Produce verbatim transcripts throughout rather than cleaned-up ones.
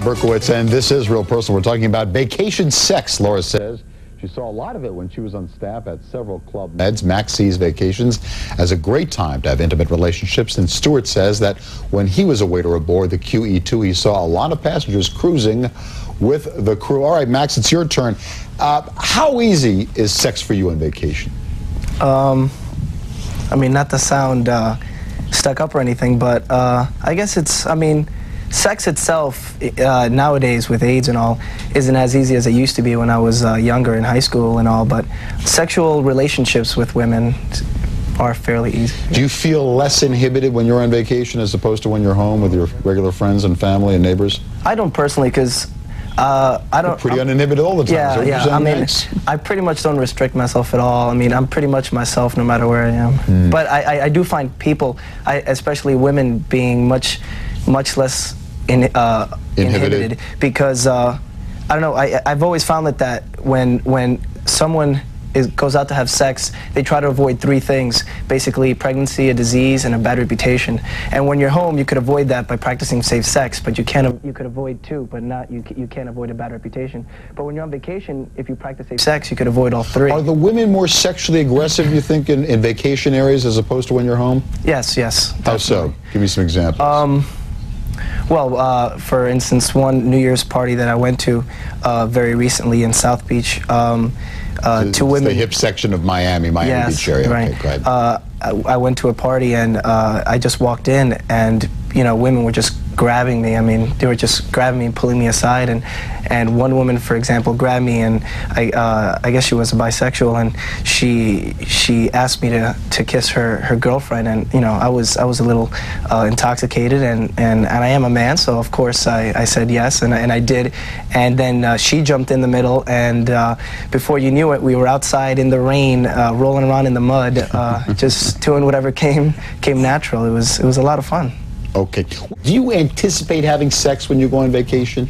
Bob Berkowitz, and this is Real Personal. We're talking about vacation sex, Laura says. She saw a lot of it when she was on staff at several club meds. Max sees vacations as a great time to have intimate relationships, and Stewart says that when he was a waiter aboard the Q E two, he saw a lot of passengers cruising with the crew. All right, Max, it's your turn. Uh, how easy is sex for you on vacation? Um, I mean, not to sound uh, stuck up or anything, but uh, I guess it's, I mean, sex itself uh, nowadays with AIDS and all isn't as easy as it used to be when I was uh, younger in high school and all, but sexual relationships with women are fairly easy. Do you feel less inhibited when you're on vacation as opposed to when you're home with your regular friends and family and neighbors? I don't personally, because uh, I don't... You're pretty I'm, uninhibited all the time. Yeah, so yeah, I mean, nice. I pretty much don't restrict myself at all. I mean, I'm pretty much myself no matter where I am. Mm. But I, I, I do find people, I, especially women, being much, much less... In, uh, inhibited. inhibited because uh, I don't know, I, I've always found that, that when when someone is, goes out to have sex, they try to avoid three things, basically pregnancy, a disease, and a bad reputation. And when you're home, you could avoid that by practicing safe sex, but you can't, you could avoid two, but not you, you can't avoid a bad reputation. But when you're on vacation, if you practice safe sex, you could avoid all three. Are the women more sexually aggressive, you think, in, in vacation areas as opposed to when you're home? Yes, yes. How so? Give me some examples. Um, Well, uh, for instance, one New Year's party that I went to uh, very recently in South Beach, um, uh, it's two women... the hip section of Miami, Miami yes, Beach area. Right. Okay, go ahead. Uh, I, I went to a party and uh, I just walked in and, you know, women were just grabbing me. I mean, they were just grabbing me and pulling me aside. And, and one woman, for example, grabbed me and I, uh, I guess she was a bisexual, and she she asked me to, to kiss her, her girlfriend. And, you know, I was I was a little uh, intoxicated, and, and, and I am a man, so of course I, I said yes, and, and I did. And then uh, she jumped in the middle, and uh, before you knew it, we were outside in the rain, uh, rolling around in the mud, uh, just doing whatever came came natural. It was, it was a lot of fun. Okay. Do you anticipate having sex when you go on vacation?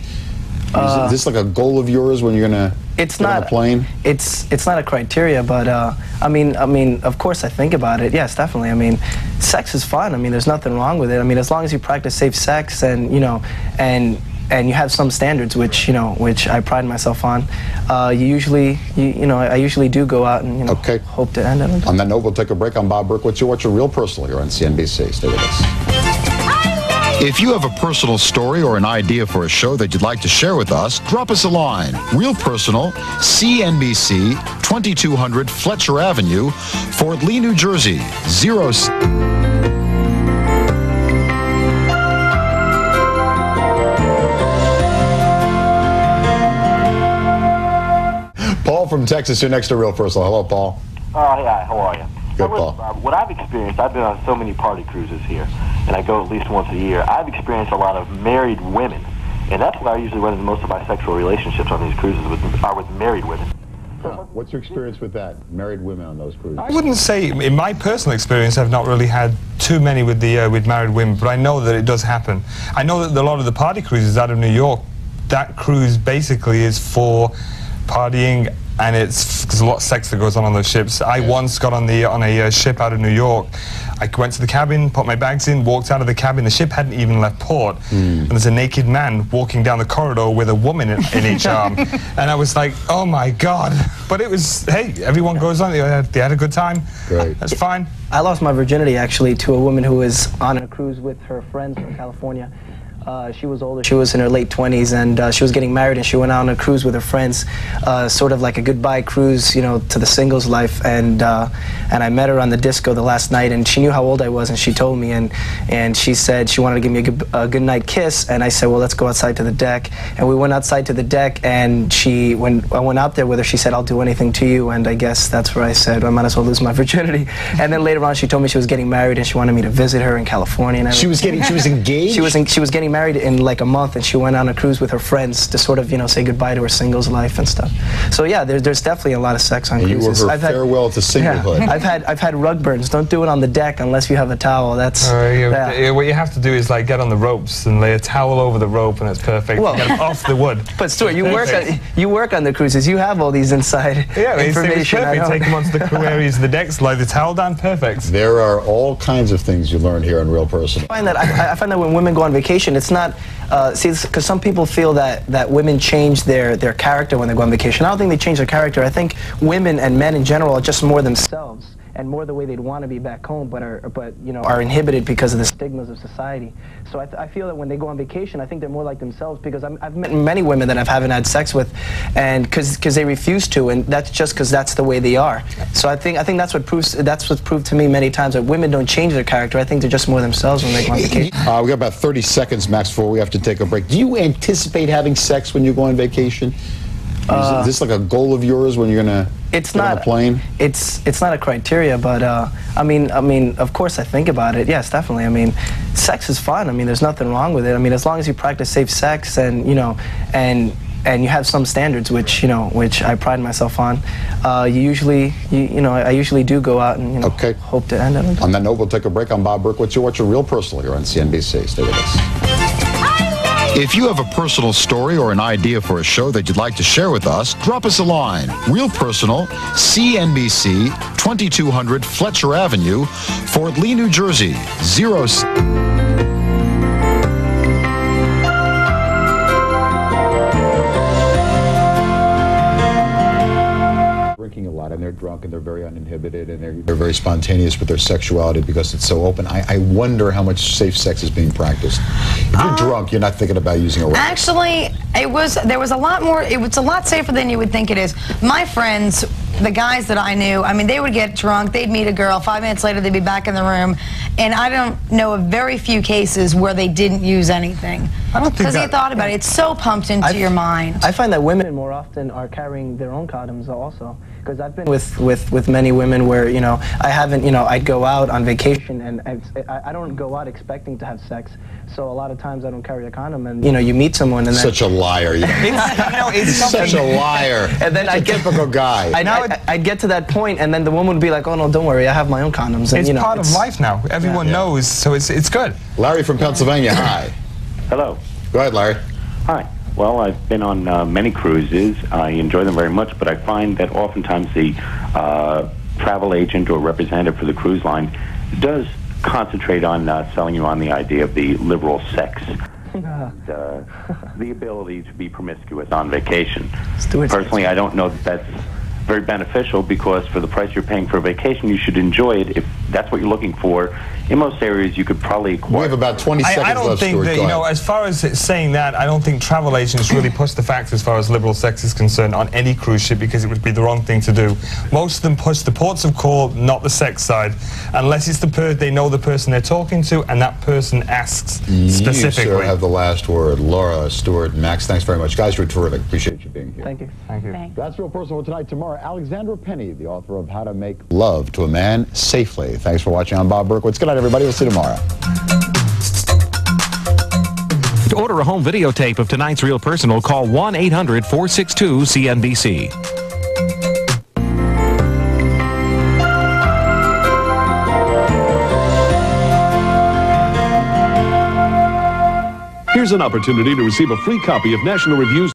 Is uh, this like a goal of yours when you're gonna it's get not, on a plane? It's it's not a criteria, but uh, I mean, I mean, of course I think about it. Yes, definitely. I mean, sex is fun. I mean, there's nothing wrong with it. I mean, as long as you practice safe sex and you know, and and you have some standards, which you know, which I pride myself on. Uh, you usually, you, you know, I usually do go out and you know, okay. hope to end it. On that note, we'll take a break. I'm Bob Berkowitz. You're watching Real Personal here on C N B C. Stay with us. If you have a personal story or an idea for a show that you'd like to share with us, drop us a line. Real Personal, C N B C, twenty-two hundred Fletcher Avenue, Fort Lee, New Jersey, zero... Paul from Texas, you're next to Real Personal. Hello, Paul. Oh, yeah, how are you? Good, Paul. Uh, what I've experienced, I've been on so many party cruises here, and I go at least once a year. I've experienced a lot of married women, and that's where I usually run into most of my sexual relationships on these cruises with, are with married women. Huh. What's your experience with that, married women on those cruises? I wouldn't say, in my personal experience, I've not really had too many with, the, uh, with married women, but I know that it does happen. I know that a lot of the party cruises out of New York, that cruise basically is for partying. And it's there's a lot of sex that goes on on those ships. I yeah. once got on the on a uh, ship out of New York. I went to the cabin, put my bags in, walked out of the cabin. The ship hadn't even left port, mm. and there's a naked man walking down the corridor with a woman in, in each arm. And I was like, oh my God! But it was hey, everyone goes on. They had, they had a good time. Great. That's fine. I lost my virginity actually to a woman who was on a cruise with her friends from California. Uh, she was older. She was in her late twenties, and uh, she was getting married, and she went out on a cruise with her friends, uh, sort of like a goodbye cruise, you know, to the singles life. And uh, and I met her on the disco the last night, and she knew how old I was, and she told me, and and she said she wanted to give me a good, a good night kiss, and I said, well, let's go outside to the deck, and we went outside to the deck, and she when I went out there with her, she said, I'll do anything to you, and I guess that's where I said I might as well lose my virginity. And then later on, she told me she was getting married, and she wanted me to visit her in California. And I she was getting she was engaged. She was in, she was getting married. married in like a month, and she went on a cruise with her friends to sort of, you know, say goodbye to her singles life and stuff. So yeah, there's there's definitely a lot of sex on and cruises. You were her I've farewell had, to singlehood. Yeah, I've had I've had rug burns. Don't do it on the deck unless you have a towel. That's uh, you, yeah. What you have to do is like get on the ropes and lay a towel over the rope, and it's perfect. Well, get them off the wood. But Stuart, you work on, you work on the cruises. You have all these inside yeah, information. Yeah, it's perfect. Take them onto the crew areas of the decks, lay the towel down. Perfect. There are all kinds of things you learn here in Real Personal. I find that I, I find that when women go on vacation. it's not, uh, see, because some people feel that, that women change their, their character when they go on vacation. I don't think they change their character. I think women and men in general are just more themselves and more the way they'd want to be back home, but are, but, you know, are inhibited because of the stigmas of society. So I, th I feel that when they go on vacation, I think they're more like themselves, because I'm, I've met many women that I haven't had sex with, and because because they refuse to, and that's just because that's the way they are. So I think I think that's what proves that's what's proved to me many times, that women don't change their character. I think they're just more themselves when they go on vacation. Uh, we got about thirty seconds, Max, before we have to take a break. Do you anticipate having sex when you go on vacation? Uh, Is this like a goal of yours when you're gonna? It's not a plane. It's it's not a criteria, but uh, I mean, I mean, of course, I think about it. Yes, definitely. I mean, sex is fun. I mean, there's nothing wrong with it. I mean, as long as you practice safe sex, and you know, and and you have some standards, which you know, which I pride myself on. Uh, you usually, you, you know, I usually do go out and you know, okay. hope to end it. On that note, we'll take a break. I'm Bob Berkowitz. You're watching Real Personal here on C N B C. Stay with us. If you have a personal story or an idea for a show that you'd like to share with us, drop us a line. Real Personal, C N B C, twenty-two hundred Fletcher Avenue, Fort Lee, New Jersey, zero. Drinking a lot, and they're drunk, and they're very uninhibited, and they're, they're very spontaneous with their sexuality because it's so open. I, I wonder how much safe sex is being practiced. If you're um, drunk, you're not thinking about using a rifle. Actually, it was there was a lot more. It was a lot safer than you would think it is. My friends, the guys that I knew, I mean, they would get drunk. They'd meet a girl. Five minutes later, they'd be back in the room. And I don't know of very few cases where they didn't use anything. I don't think because they thought about it. It's so pumped into I've, your mind. I find that women more often are carrying their own condoms also. Because I've been with, with, with many women where, you know, I haven't, you know, I'd go out on vacation and I, I don't go out expecting to have sex. So a lot of times I don't carry a condom, and, you know, you meet someone and such then, a liar. You know, it's, you know, it's such a liar. And then I get typical guy. I know. I'd, I'd get to that point, and then the woman would be like, "Oh no, don't worry, I have my own condoms." And, it's you know, part it's, of life now. Everyone yeah. knows, so it's it's good. Larry from Pennsylvania. Hi. Hello. Go ahead, Larry. Hi. Well, I've been on uh, many cruises. I enjoy them very much, but I find that oftentimes the uh, travel agent or representative for the cruise line does concentrate on uh, selling you on the idea of the liberal sex, uh, the ability to be promiscuous on vacation. Personally, I don't know that that's very beneficial, because for the price you're paying for a vacation, you should enjoy it if that's what you're looking for. In most areas, you could probably acquire. We have about twenty seconds I, I don't left, think Stuart, that, you know, as far as saying that, I don't think travel agents really push the facts as far as liberal sex is concerned on any cruise ship, because it would be the wrong thing to do. Most of them push the ports of call, not the sex side, unless it's the per they know the person they're talking to, and that person asks you specifically. You, sir, have the last word. Laura, Stuart, Max, thanks very much. Guys, you're terrific. Appreciate you being here. Thank you. Thank you. Thanks. That's Real Personal tonight. Tomorrow, Alexandra Penny, the author of How to Make Love to a Man Safely. Thanks for watching. I'm Bob Berkowitz. Good night, everybody. We'll see you tomorrow. To order a home videotape of tonight's Real Personal, call one eight hundred four six two C N B C. Here's an opportunity to receive a free copy of National Review's